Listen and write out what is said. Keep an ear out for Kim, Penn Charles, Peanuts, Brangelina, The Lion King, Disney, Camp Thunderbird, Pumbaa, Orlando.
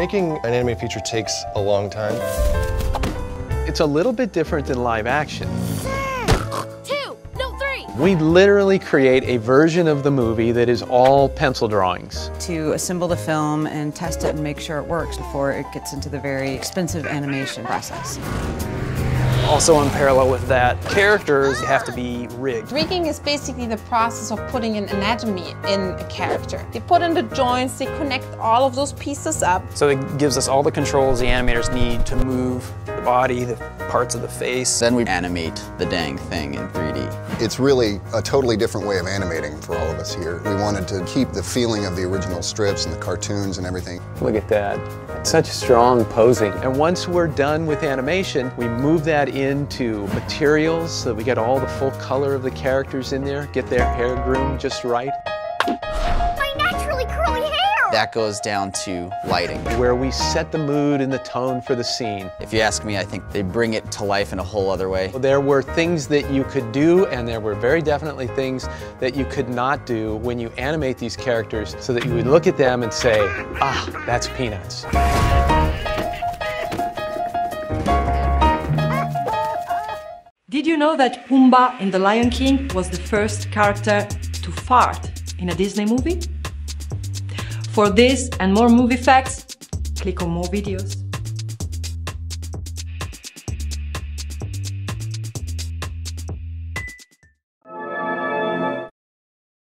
Making an anime feature takes a long time. It's a little bit different than live action. 3. We literally create a version of the movie that is all pencil drawings. To assemble the film and test it and make sure it works before it gets into the very expensive animation process. Also in parallel with that, characters have to be rigged. Rigging is basically the process of putting an anatomy in a character. They put in the joints, they connect all of those pieces up. So it gives us all the controls the animators need to move the body, the parts of the face. Then we animate the dang thing in 3D. It's really a totally different way of animating for all of us here. We wanted to keep the feeling of the original strips and the cartoons and everything. Look at that. Such strong posing. And once we're done with animation, we move that into materials so that we get all the full color of the characters in there, get their hair groomed just right. My naturally curly hair! That goes down to lighting, where we set the mood and the tone for the scene. If you ask me, I think they bring it to life in a whole other way. There were things that you could do, and there were very definitely things that you could not do when you animate these characters, so that you would look at them and say, ah, that's Peanuts. Did you know that Pumbaa in The Lion King was the first character to fart in a Disney movie? For this and more movie facts, click on more videos.